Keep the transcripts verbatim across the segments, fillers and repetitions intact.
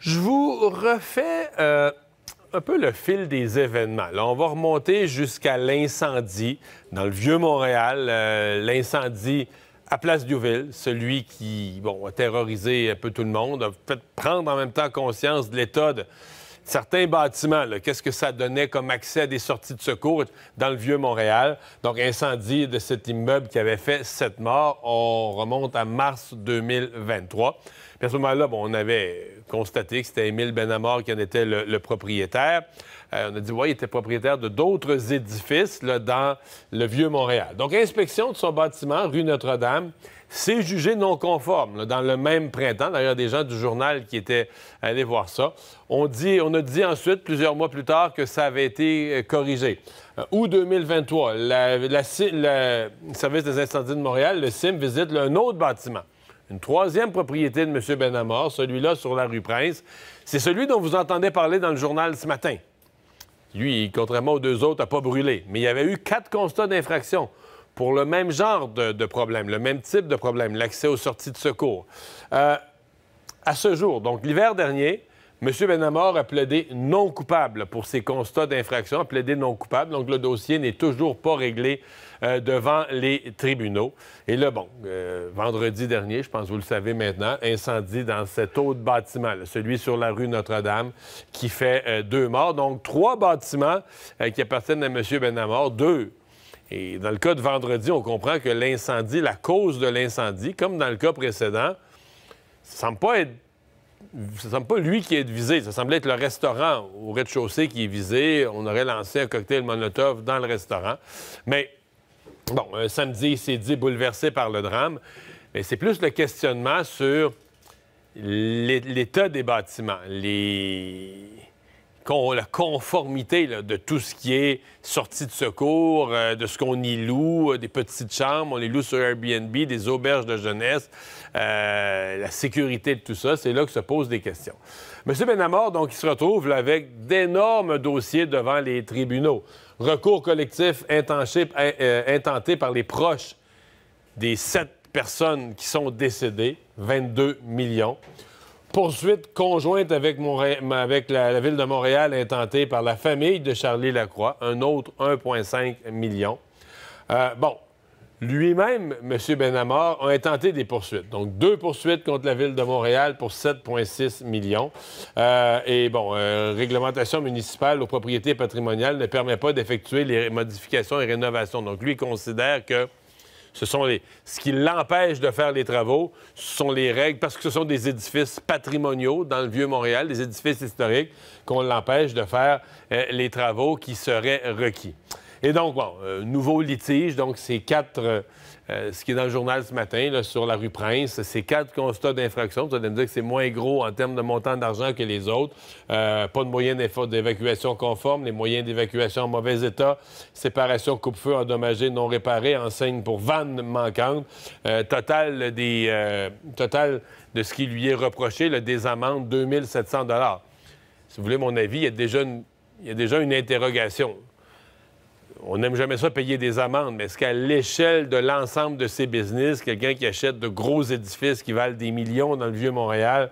Je vous refais euh, un peu le fil des événements. Là, on va remonter jusqu'à l'incendie dans le Vieux-Montréal, euh, l'incendie à Place-D'Youville, celui qui bon, a terrorisé un peu tout le monde, a fait prendre en même temps conscience de l'état de certains bâtiments. Qu'est-ce que ça donnait comme accès à des sorties de secours dans le Vieux-Montréal? Donc, incendie de cet immeuble qui avait fait sept morts. On remonte à mars deux mille vingt-trois. Puis à ce moment-là, bon, on avait constaté que c'était Émile Benamort qui en était le, le propriétaire. Euh, on a dit, oui, il était propriétaire de d'autres édifices là, dans le Vieux-Montréal. Donc, inspection de son bâtiment, rue Notre-Dame, c'est jugé non conforme. Là, dans le même printemps, d'ailleurs, des gens du journal qui étaient allés voir ça. On, dit, on a dit ensuite, plusieurs mois plus tard, que ça avait été corrigé. Euh, août deux mille vingt-trois, la, la, la, le service des incendies de Montréal, le C I M, visite là, un autre bâtiment. Une troisième propriété de M. Benamort, celui-là sur la rue Prince, c'est celui dont vous entendez parler dans le journal ce matin. Lui, contrairement aux deux autres, n'a pas brûlé. Mais il y avait eu quatre constats d'infraction pour le même genre de, de problème, le même type de problème, l'accès aux sorties de secours. Euh, à ce jour, donc l'hiver dernier, M. Benamort a plaidé non coupable pour ses constats d'infraction, a plaidé non coupable, donc le dossier n'est toujours pas réglé euh, devant les tribunaux. Et là, bon, euh, vendredi dernier, je pense que vous le savez maintenant, incendie dans cet autre bâtiment, là, celui sur la rue Notre-Dame, qui fait euh, deux morts. Donc, trois bâtiments euh, qui appartiennent à M. Benamort, deux. Et dans le cas de vendredi, on comprend que l'incendie, la cause de l'incendie, comme dans le cas précédent, ça semble pas être... Ça ne semble pas lui qui est visé. Ça semblait être le restaurant au rez-de-chaussée qui est visé. On aurait lancé un cocktail Molotov dans le restaurant. Mais, bon, un samedi, il s'est dit bouleversé par le drame. Mais c'est plus le questionnement sur l'état des bâtiments, les... la conformité là, de tout ce qui est sortie de secours, euh, de ce qu'on y loue, euh, des petites chambres, on les loue sur Airbnb, des auberges de jeunesse, euh, la sécurité de tout ça, c'est là que se posent des questions. M. Benamort, donc, il se retrouve là, avec d'énormes dossiers devant les tribunaux. Recours collectif intenté, euh, intenté par les proches des sept personnes qui sont décédées, vingt-deux millions. Poursuite conjointe avec, avec la, la Ville de Montréal intentée par la famille de Charlie-Lacroix, un autre un virgule cinq million. Euh, bon, lui-même, M. Benamort, a intenté des poursuites. Donc, deux poursuites contre la Ville de Montréal pour sept virgule six millions. Euh, et bon, euh, réglementation municipale aux propriétés patrimoniales ne permet pas d'effectuer les modifications et rénovations. Donc, lui considère que Ce, sont les... ce qui l'empêche de faire les travaux, ce sont les règles, parce que ce sont des édifices patrimoniaux dans le Vieux-Montréal, des édifices historiques, qu'on l'empêche de faire euh, les travaux qui seraient requis. Et donc, bon, euh, nouveau litige, donc ces quatre, euh, ce qui est dans le journal ce matin, là, sur la rue Prince, ces quatre constats d'infraction, vous allez me dire que c'est moins gros en termes de montant d'argent que les autres, euh, pas de moyens d'évacuation conformes, les moyens d'évacuation en mauvais état, séparation coupe-feu endommagée non réparée, enseigne pour vannes manquantes, euh, total, des, euh, total de ce qui lui est reproché, là, des amendes, deux mille sept cents dollars. Si vous voulez mon avis, il y a déjà une, il y a déjà une interrogation. On n'aime jamais ça payer des amendes, mais est-ce qu'à l'échelle de l'ensemble de ces business, quelqu'un qui achète de gros édifices qui valent des millions dans le Vieux-Montréal,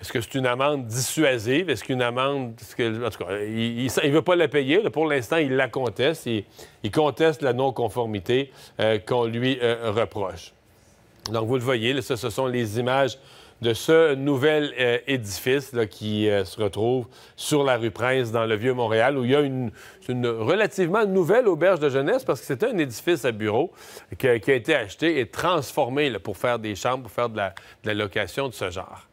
est-ce que c'est une amende dissuasive? Est-ce qu'une amende... Est-ce que... En tout cas, il ne veut pas la payer. Pour l'instant, il la conteste. Il, il conteste la non-conformité euh, qu'on lui euh, reproche. Donc, vous le voyez, là, ça, ce sont les images de ce nouvel euh, édifice là, qui euh, se retrouve sur la rue Prince, dans le Vieux-Montréal, où il y a une, une relativement nouvelle auberge de jeunesse, parce que c'était un édifice à bureaux qui a, qui a été acheté et transformé là, pour faire des chambres, pour faire de la, de la location de ce genre.